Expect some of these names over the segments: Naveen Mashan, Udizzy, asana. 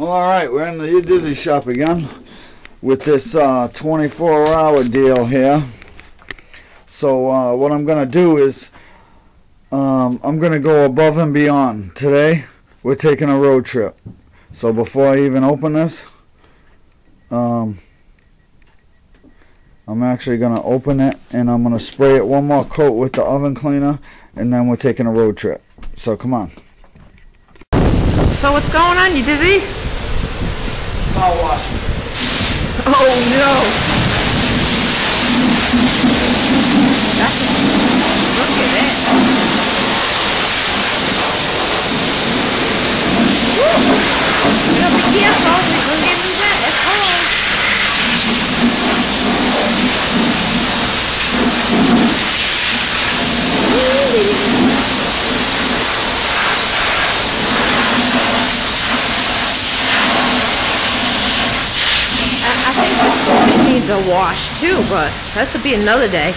Well, alright, we're in the Udizzy shop again with this 24-hour deal here. So what I'm going to do is I'm going to go above and beyond. Today we're taking a road trip. So before I even open this, I'm actually going to open it and I'm going to spray it one more coat with the oven cleaner, and then we're taking a road trip. So come on. So what's going on, you dizzy? Car washing. Oh no! Look at it. Woo! You know, be careful. You're going to get me wet. It's cold. I think this one needs a wash too, but that could be another day.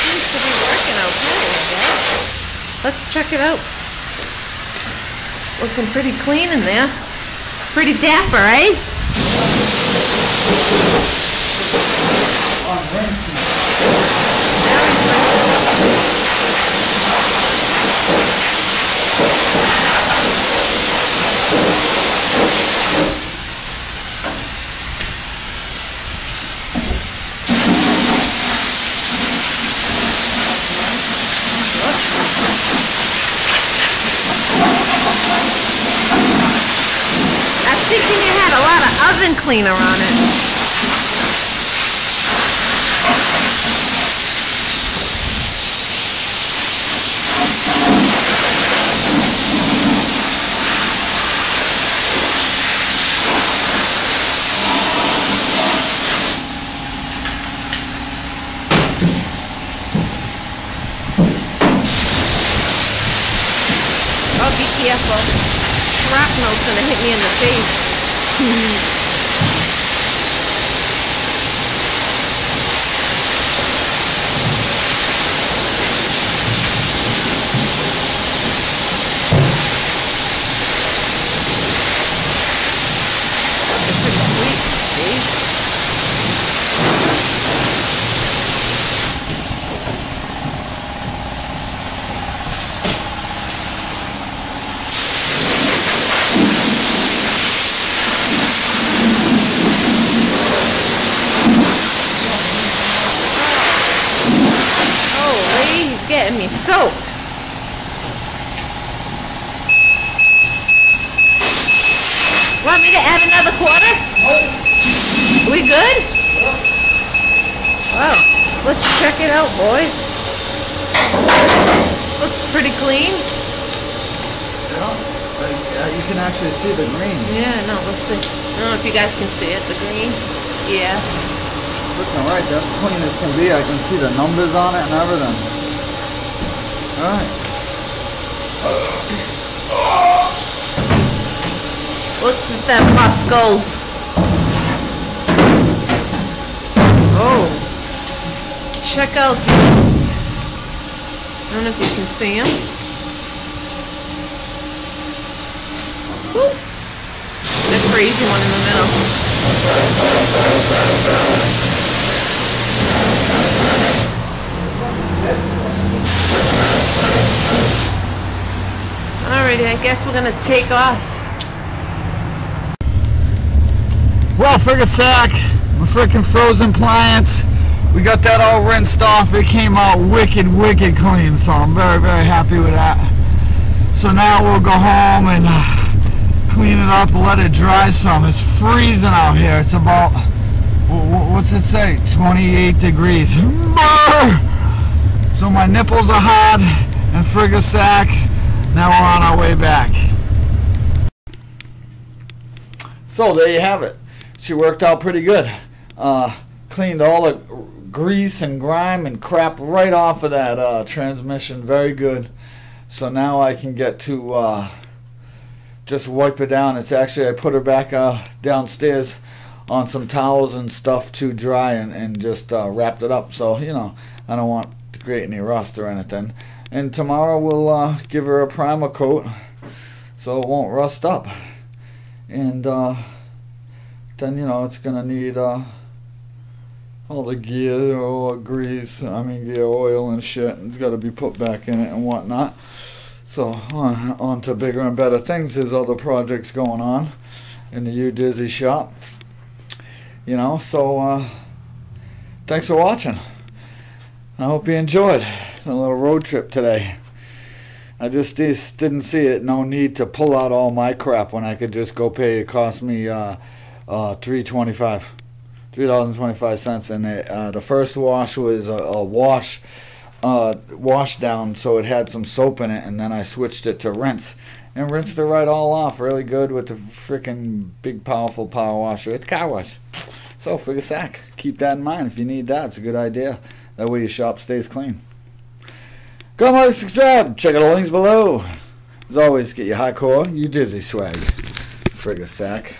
Seems to be working okay, I guess. Let's check it out. Looking pretty clean in there. Pretty dapper, eh? I think it had a lot of oven cleaner on it. Oh, be careful. Shrapnel's gonna hit me in the face. It's pretty sweet, see? Getting me soaked. Want me to add another quarter? Nope. We good? Yep. Wow. Let's check it out, boys. Looks pretty clean. Yeah. You can actually see the green. Yeah, no, let's see. I don't know if you guys can see it, the green. Yeah. Looking right, that's clean as can be. I can see the numbers on it and everything. Alright. What's with them muscles? Oh. Check out these. I don't know if you can see them. Woo. The crazy one in the middle. Alrighty, I guess we're gonna take off. Well, figure sack, my freaking frozen appliance. We got that all rinsed off. It came out wicked clean, so I'm very happy with that. So now we'll go home and clean it up, let it dry some. It's freezing out here. It's about, what's it say? 28 degrees. So my nipples are hard and frigga sack. Now we're on our way back. So there you have it. She worked out pretty good. Cleaned all the grease and grime and crap right off of that transmission. Very good. So now I can get to just wipe it down. It's actually, I put her back downstairs on some towels and stuff to dry, and just wrapped it up. So, you know, I don't want to create any rust or anything. And tomorrow we'll give her a primer coat so it won't rust up. And then, you know, it's going to need all the gear or grease, gear oil and shit. It's got to be put back in it and whatnot. So on to bigger and better things. There's other projects going on in the Udizzy shop. You know, so thanks for watching. I hope you enjoyed a little road trip today. I just didn't see it. No need to pull out all my crap when I could just go pay. It cost me $3.25, and the first wash was a wash down, so it had some soap in it, and then I switched it to rinse and rinsed it right all off really good with the freaking big powerful power washer. It's car wash. So for your sack, keep that in mind. If you need that, it's a good idea. That way your shop stays clean. Come on, subscribe. Check out the links below. As always, get your high core, Udizzy swag. Frigga sack.